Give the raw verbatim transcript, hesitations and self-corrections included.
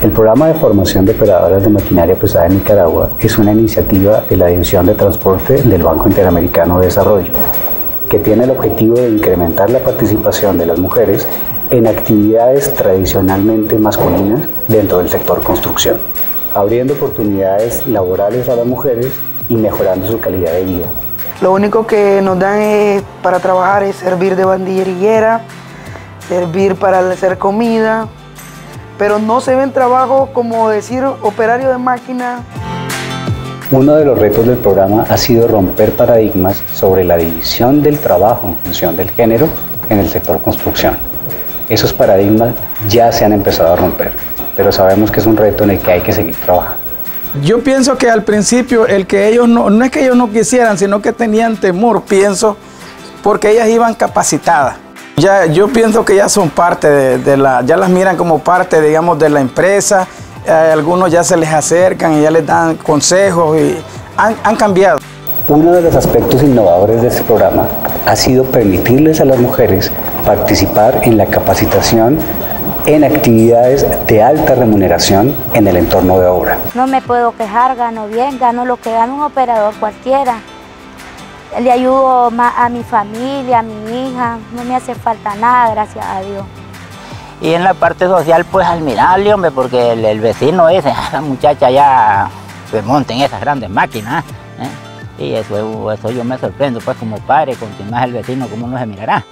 El programa de formación de operadoras de maquinaria pesada en Nicaragua es una iniciativa de la División de Transporte del Banco Interamericano de Desarrollo, que tiene el objetivo de incrementar la participación de las mujeres en actividades tradicionalmente masculinas dentro del sector construcción, abriendo oportunidades laborales a las mujeres y mejorando su calidad de vida. Lo único que nos dan es, para trabajar es servir de banderillera, servir para hacer comida, pero no se ven trabajos como decir operario de máquina. Uno de los retos del programa ha sido romper paradigmas sobre la división del trabajo en función del género en el sector construcción. Esos paradigmas ya se han empezado a romper, pero sabemos que es un reto en el que hay que seguir trabajando. Yo pienso que al principio el que ellos no, no es que ellos no quisieran, sino que tenían temor, pienso, porque ellas iban capacitadas. Ya, yo pienso que ya son parte de, de la, ya las miran como parte, digamos, de la empresa. Eh, algunos ya se les acercan y ya les dan consejos y han, han cambiado. Uno de los aspectos innovadores de este programa ha sido permitirles a las mujeres participar en la capacitación en actividades de alta remuneración en el entorno de obra. No me puedo quejar, gano bien, gano lo que gana un operador cualquiera. Le ayudo más a mi familia, a mi hija, no me hace falta nada, gracias a Dios. Y en la parte social, pues admirable, hombre, porque el, el vecino ese, esa muchacha ya se monta en esas grandes máquinas, ¿eh? Y eso, eso yo me sorprendo, pues como padre, con quien más el vecino, ¿cómo no se mirará?